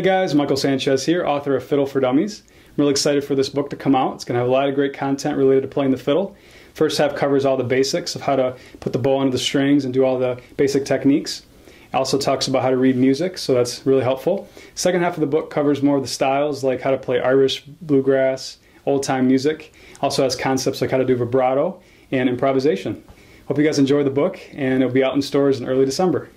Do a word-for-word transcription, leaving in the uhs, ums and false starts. Hey guys, Michael Sanchez here, author of Fiddle for Dummies. I'm really excited for this book to come out. It's going to have a lot of great content related to playing the fiddle. First half covers all the basics of how to put the bow onto the strings and do all the basic techniques. It also talks about how to read music, so that's really helpful. Second half of the book covers more of the styles, like how to play Irish, bluegrass, old-time music. Also has concepts like how to do vibrato and improvisation. Hope you guys enjoy the book, and it'll be out in stores in early December.